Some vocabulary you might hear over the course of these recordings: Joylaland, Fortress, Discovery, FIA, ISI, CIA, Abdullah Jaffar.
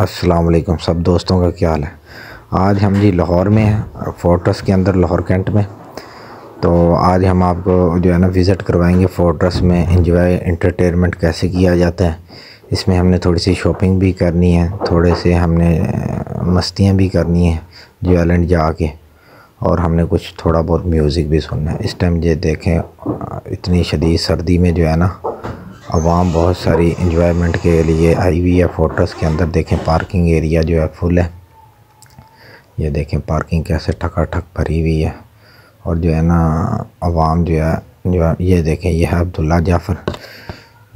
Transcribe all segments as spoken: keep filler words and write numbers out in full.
अस्सलाम वालेकुम सब दोस्तों का क्या हाल है। आज हम जी लाहौर में हैं, फोर्ट्रेस के अंदर, लाहौर कैंट में। तो आज हम आपको जो है ना विज़िट करवाएंगे फोर्ट्रेस में। एंजॉय इंटरटेनमेंट कैसे किया जाता है, इसमें हमने थोड़ी सी शॉपिंग भी करनी है, थोड़े से हमने मस्तियाँ भी करनी हैं जॉयलैंड जाके, और हमने कुछ थोड़ा बहुत म्यूज़िक भी सुनना है। इस टाइम ये देखें, इतनी शदीद सर्दी में जो है ना आवाम बहुत सारी इंजॉयमेंट के लिए आई हुई है फोर्ट्रेस के अंदर। देखें पार्किंग एरिया जो है फुल है, ये देखें पार्किंग कैसे ठकाठक भरी हुई है। और जो है ना आवाम जो है जो ये देखें, यह है अब्दुल्ला जाफ़र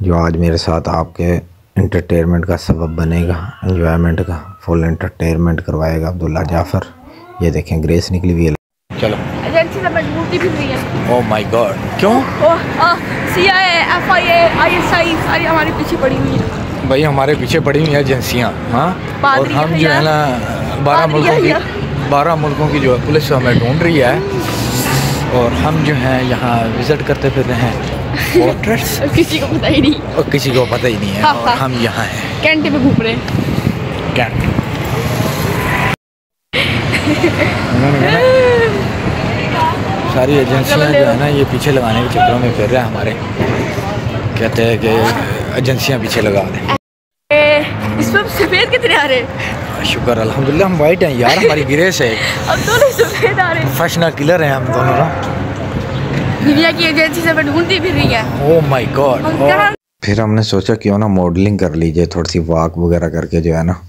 जो आज मेरे साथ आपके इंटरटेनमेंट का सबब बनेगा, इंजॉयमेंट का। फुल इंटरटेनमेंट करवाएगा अब्दुल्ला जाफ़र। ये देखें ग्रेस निकली हुई है। चलो मजबूती भी हुई है। ओह माय गॉड, क्यों? सी आई ए, F I A, I S I सारी हमारे पीछे पड़ी हुई है भाई, हमारे पीछे पड़ी हुई है एजेंसियाँ। हाँ, और हम जो है ना बारह मुल्कों की बारह मुल्कों की जो है पुलिस हमें ढूंढ रही है, और हम जो हैं यहाँ विज़िट करते फिर रहे हैं फोर्ट्रेस। किसी को पता ही नहीं और किसी को पता ही नहीं है। हाँ, और हाँ। हम यहाँ हैं, कैंट पे घूम रहे हैं। कैंट सारी एजेंसियाँ जो है ना ये पीछे लगाने के चक्करों में फिर रहे हैं हमारे, कहते हैं कि एजेंसियाँ पीछे लगा दें। इसमें सफ़ेद कितने आ रहे हैं? शुक्र अल्हम्दुलिल्लाह हम वाइट हैं यार, हमारी ग्रेस है। अब दोनों सफ़ेद आ रहे हैं, प्रोफेशनल किलर हैं हम दोनों ना। दुनिया की एजेंसी से ढूंढती भी रही है। Oh my God. फिर हमने सोचा क्यों ना मॉडलिंग कर लीजिए, थोड़ी सी वॉक वगैरह करके जो है ना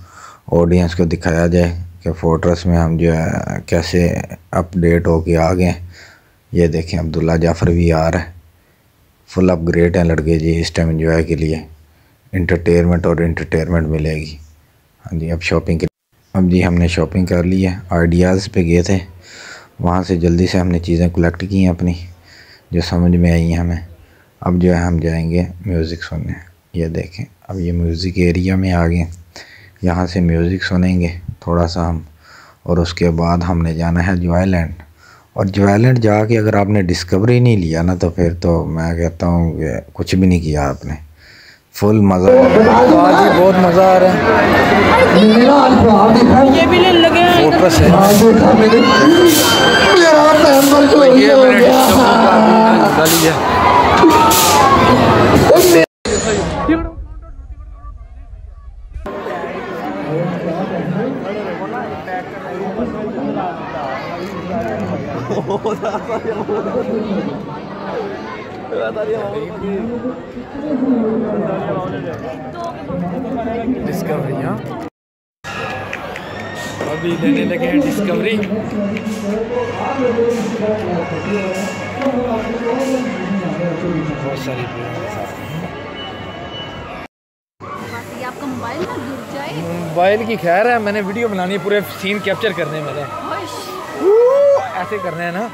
ऑडियंस को दिखाया जाए कि फोर्ट्रेस में हम जो है कैसे अपडेट होके आ गए। ये देखें अब्दुल्ला जाफ़र भी आ रहा है। फुल अपग्रेड हैं लड़के जी इस टाइम इन्जॉय के लिए। इंटरटेनमेंट और इंटरटेनमेंट मिलेगी। हाँ जी, अब शॉपिंग के अब जी हमने शॉपिंग कर ली है। आइडियाज़ पे गए थे, वहाँ से जल्दी से हमने चीज़ें कलेक्ट की हैं अपनी जो समझ में आई हैं हमें। अब जो है हम जाएंगे म्यूज़िक सुनने। ये देखें अब ये म्यूज़िक एरिया में आ गए, यहाँ से म्यूज़िक सुनेंगे थोड़ा सा हम, और उसके बाद हमने जाना है जॉयलैंड। और जॉयलैंड जाके अगर आपने डिस्कवरी नहीं लिया ना तो फिर तो मैं कहता हूँ कि कुछ भी नहीं किया आपने। फुल मज़ा बहुत मज़ा आ रहा है। ये भी ले लगे फोर्ट्रेस है। डिस्कवरी हाँ अभी लेने लगे हैं। डिस्कवरी बहुत सारी आपका मोबाइल ना गिर जाए। मोबाइल की खैर है, मैंने वीडियो बनानी है, पूरे सीन कैप्चर करने में ऐसे करना है ना।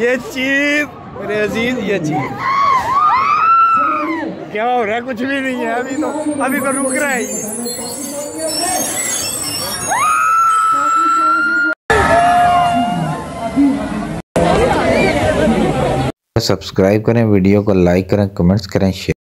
ये चीज मेरे अजीज, ये चीज क्या हो रहा है? कुछ भी नहीं है। अभी तो अभी तो रुक रहा है ये। सब्सक्राइब करें, वीडियो को लाइक करें, कमेंट्स करें, शेयर